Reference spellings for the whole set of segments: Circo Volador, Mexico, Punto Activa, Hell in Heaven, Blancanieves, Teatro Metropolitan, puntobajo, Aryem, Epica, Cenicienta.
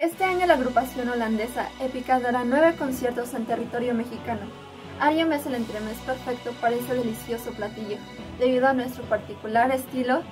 Este año la agrupación holandesa Epica dará 9 conciertos en territorio mexicano. Aryem es el entremés perfecto para ese delicioso platillo, debido a nuestro particular estilo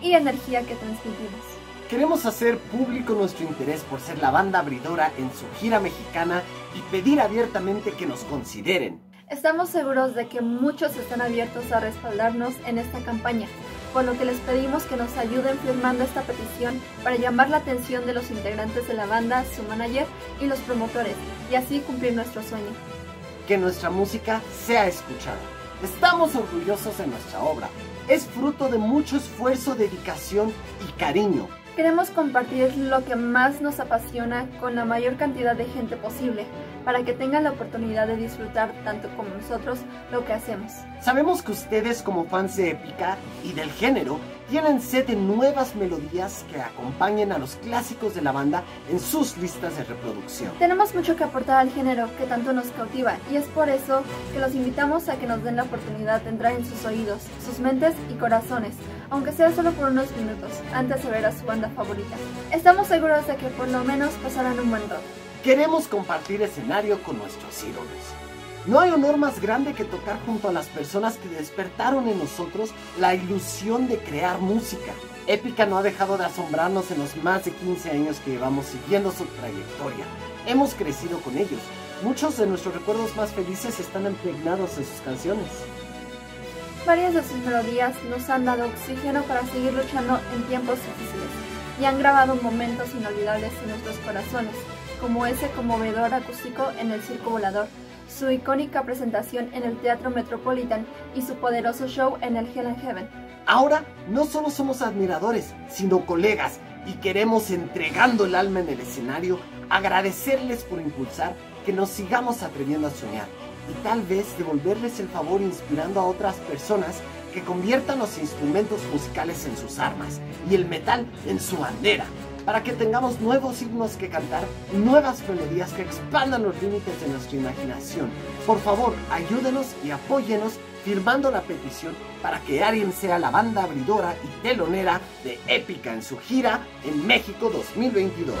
y energía que transmitimos. Queremos hacer público nuestro interés por ser la banda abridora en su gira mexicana y pedir abiertamente que nos consideren. Estamos seguros de que muchos están abiertos a respaldarnos en esta campaña, por lo que les pedimos que nos ayuden firmando esta petición para llamar la atención de los integrantes de la banda, su manager y los promotores, y así cumplir nuestro sueño. Que nuestra música sea escuchada. Estamos orgullosos de nuestra obra. Es fruto de mucho esfuerzo, dedicación y cariño. Queremos compartir lo que más nos apasiona con la mayor cantidad de gente posible, para que tengan la oportunidad de disfrutar tanto como nosotros lo que hacemos. Sabemos que ustedes, como fans de Epica y del género, tienen sed de nuevas melodías que acompañen a los clásicos de la banda en sus listas de reproducción. Tenemos mucho que aportar al género que tanto nos cautiva, y es por eso que los invitamos a que nos den la oportunidad de entrar en sus oídos, sus mentes y corazones, aunque sea solo por unos minutos, antes de ver a su banda favorita. Estamos seguros de que por lo menos pasarán un buen rato. Queremos compartir escenario con nuestros ídolos. No hay honor más grande que tocar junto a las personas que despertaron en nosotros la ilusión de crear música. Epica no ha dejado de asombrarnos en los más de 15 años que llevamos siguiendo su trayectoria. Hemos crecido con ellos. Muchos de nuestros recuerdos más felices están impregnados en sus canciones. Varias de sus melodías nos han dado oxígeno para seguir luchando en tiempos difíciles y han grabado momentos inolvidables en nuestros corazones, como ese conmovedor acústico en el Circo Volador, su icónica presentación en el Teatro Metropolitan y su poderoso show en el Hell in Heaven. Ahora no solo somos admiradores, sino colegas, y queremos, entregando el alma en el escenario, agradecerles por impulsar que nos sigamos atreviendo a soñar y tal vez devolverles el favor inspirando a otras personas que conviertan los instrumentos musicales en sus armas y el metal en su bandera, para que tengamos nuevos himnos que cantar y nuevas melodías que expandan los límites de nuestra imaginación. Por favor, ayúdenos y apóyenos firmando la petición para que Aryem sea la banda abridora y telonera de Epica en su gira en México 2022.